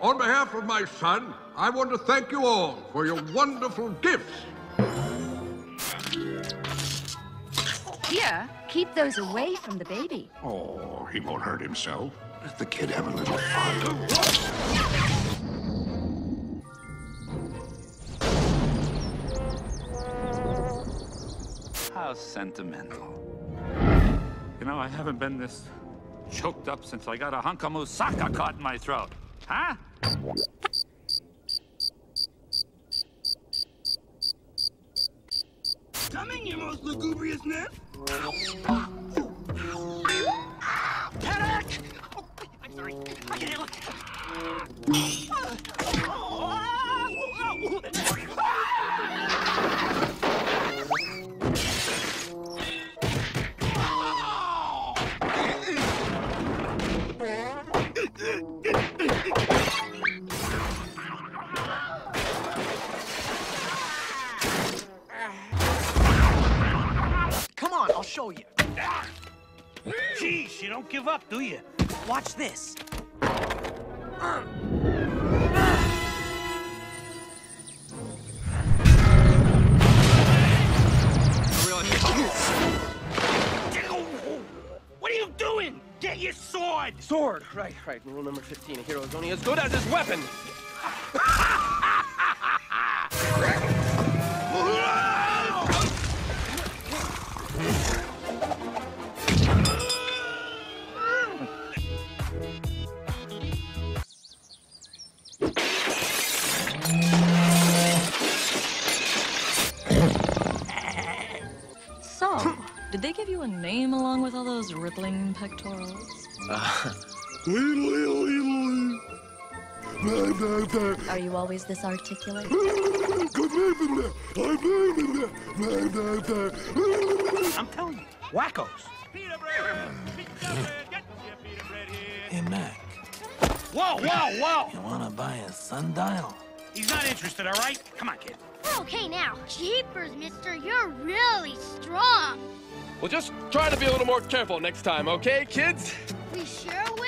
On behalf of my son, I want to thank you all for your wonderful gifts. Here, keep those away from the baby. Oh, he won't hurt himself. Let the kid have a little fun. How sentimental. You know, I haven't been this choked up since I got a hunkamu saka caught in my throat. Huh? Coming, you most lugubrious nest. Panic! Oh, I'm sorry. I can handle it. Come on, I'll show you. Geez, you don't give up, do you? Watch this. What are you doing? Get your sword! Sword! Right. Rule number 15. A hero is only as good as his weapon. So, did they give you a name along with all those rippling pectorals? Are you always this articulate? I'm telling you, wackos. Pita bread. Pita bread here. Hey, Mac. Whoa! You wanna buy a sundial? He's not interested, all right? Come on, kid. Okay, now. Jeepers, mister, you're really strong. Well, just try to be a little more careful next time, okay, kids? We sure will.